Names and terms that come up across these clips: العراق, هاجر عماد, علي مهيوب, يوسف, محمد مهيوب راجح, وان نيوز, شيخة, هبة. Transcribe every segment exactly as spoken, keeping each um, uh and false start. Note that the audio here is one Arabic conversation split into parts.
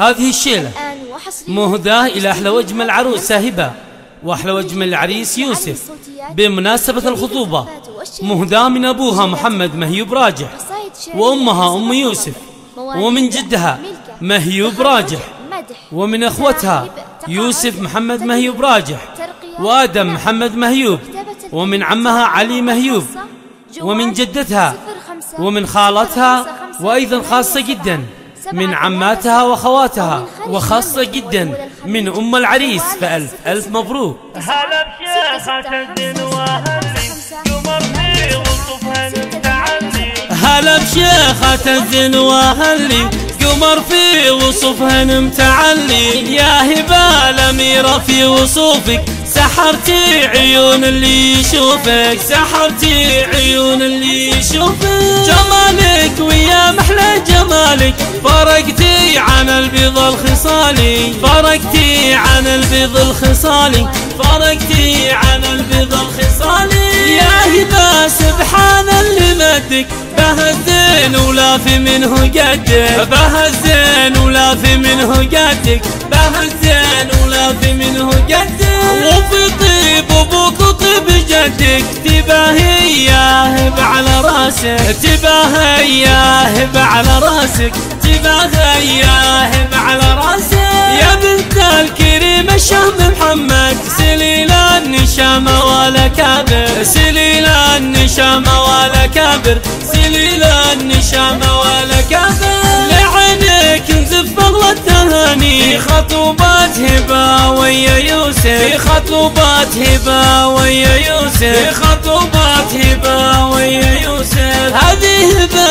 هذه الشيلة مهداة إلى أحلى وأجمل عروسة هبة وأحلى وأجمل عريس يوسف بمناسبة الخطوبة، مهداة من أبوها محمد مهيوب راجح وأمها أم يوسف ومن جدها مهيوب راجح ومن أخوتها يوسف محمد مهيوب راجح وآدم محمد مهيوب ومن عمها علي مهيوب ومن جدتها ومن خالتها وأيضا خاصة جدا من عماتها وخواتها وخاصة جدا من أم العريس، فألف ألف مبروك. هلا بشيخة الدين وأهلي قمرني والطفها نمتعني، هلا بشيخة الدين وأهلي قمر في وصفها نمتعلي، يا هبة الأميرة في وصوفك سحرتي عيون اللي يشوفك، سحرتي عيون اللي يشوفك، جمالك ويا محلى جمالك فرقتي عن البيض الخصالي، فرقتي عن البيض الخصالي، فرقتي عن البيض الخصالي، يا هبة سبحان اللي مدك بها الزين ولا في منه قدك، بها الزين ولا في منه قدك، بها الزين ولا في منه قدك، وفي طيب أبوك وطيب جدك تباهي يا هبة على راسك، تباهي يا هبة على راسك، تباهي يا هبة على راسك، يا بنت الكريم الشهم محمد سليلة النشامة ولا كابر، سليلة النشامة ولا كابر، سليلة النشامة ولا كابر، لعينك نزف الله التهاني في خطوبات هبة ويا يوسف، في خطوبات هبة ويا يوسف، في خطوبات هبة ويا يوسف، هذه هبة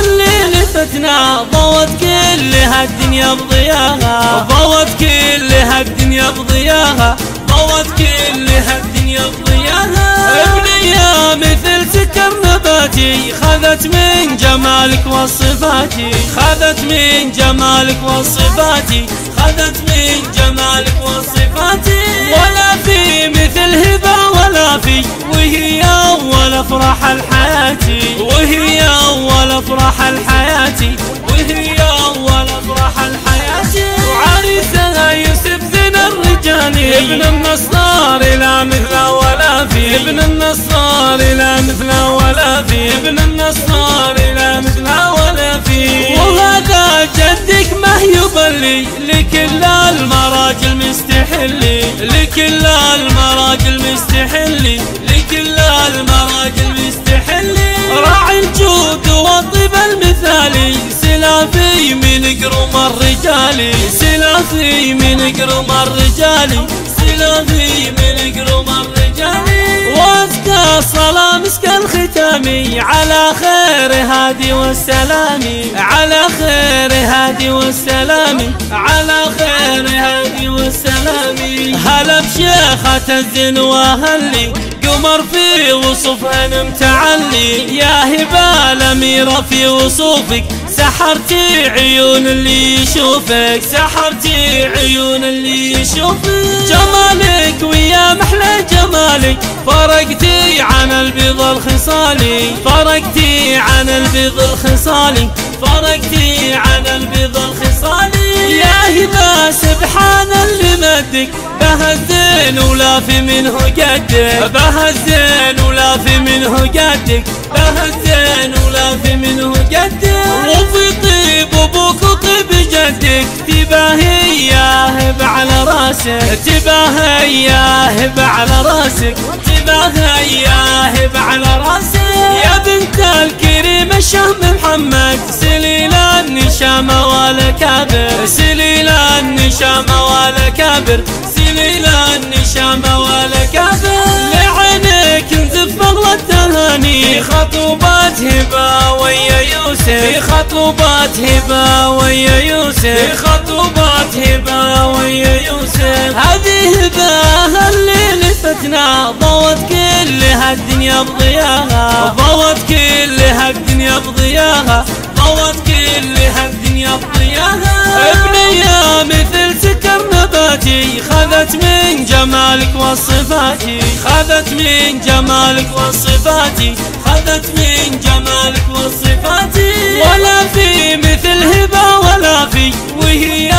اللي لفتنا ضوت كلها الدنيا بضياها، ضوت كلها الدنيا بضياها، ضوت كلها الدنيا بضياها، ابنية مثل سكر نباتي خذت من جمالك وصفاتي، خذت من جمالك وصفاتي، خذت من جمالك وصفاتي، ولا في مثل هبة ولا في، وهي أول أفراح الحياتي، وهي أول أفراح الحياتي، وهي أول أفراح الحياتي، وعريسها يوسف زين الرجالي ابن النصار لا مثله ولا في، ابن النصار لا مثله ولا في، ابن النصار لا مثله ولا في، وهذا جدك مهيوب اللي لكل المراجل مستحلي، لكل المراجل مستحلي، لكل المراجل مستحلي، راعي الجود والطيب المثالي سلافي من قروم الرجالي، سلافي من قروم الرجالي، سلافي من قروم الرجالي، وازكى الصلاة مسك الختامي على خير هادي والسلامي، على خير هادي والسلامي، على خير هادي والسلامي، هلا بشيخة الزين وأهلي قمر في وصفها نمتعلي، يا هبة الأميرة في وصوفك سحرتي عيون اللي يشوفك، سحرتي عيون اللي يشوفك، جمالك ويا محلى جمالك فرقتي عن البيض الخصالي، فرقتي عن البيض الخصالي، فرقتي عن البيض الخصالي، يا هبة سبحان اللي مدك بها الزين ولا في منه قدك، بها الزين ولا في منه قدك، بها الزين ولا في منه قدك، وفي طيب أبوك وطيب جدك تباهي يا هبة على راسك، تباهي يا هبة على راسك، تباهي يا هبة على راسك، يا بنت الكريم الشهم محمد سليلة النشامة ولا كابر، سليلة النشامة ولا كابر، سليلة النشامة ولا كابر، لعينك نزف الله التهاني في خطوبات هبة ويا يوسف، في خطوبات هبة ويا يوسف، في خطوبات هبة ويا يوسف، هذه هبة اللي لفتنا ضوت كلها الدنيا بضياها، ضوت كلها الدنيا بضياها، ضوت كلها الدنيا بضياها، ابنية مثل سكر نباتي خذت من جمالك وصفاتي، خذت من جمالك وصفاتي، خذت من جمالك وصفاتي، ولا في مثل هبة ولا في، وهي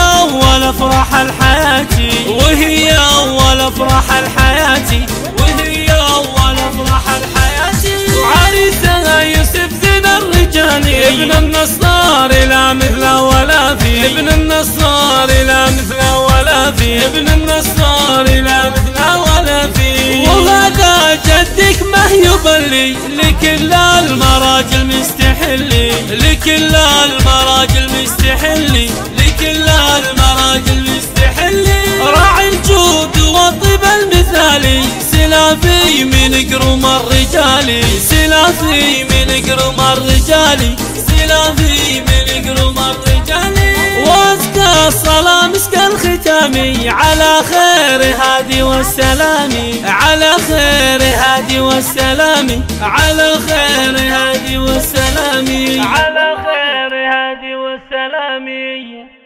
افرح لحياتي، وهي اول افرح لحياتي، وهي اول افرح لحياتي. وعريسها يوسف زين الرجالي، ابن النصار لا مثله ولا فيه، ابن النصار لا مثله ولا فيه، ابن النصار لا مثله ولا فيه. وهذا جدك مهيوب اللي لكل المراجل مستحلي، لكل المراجل مستحلي، لكل المراجل مستحلي. راعي الجود والطيب المثالي، سلافي من قروم الرجالي، سلافي من قروم الرجالي، سلافي من قروم الرجالي. وازكى الصلاة مسك الختامي، على خير هادي والسلامي، على خير هادي والسلامي، على خير هادي والسلامي، على خير هادي والسلامي.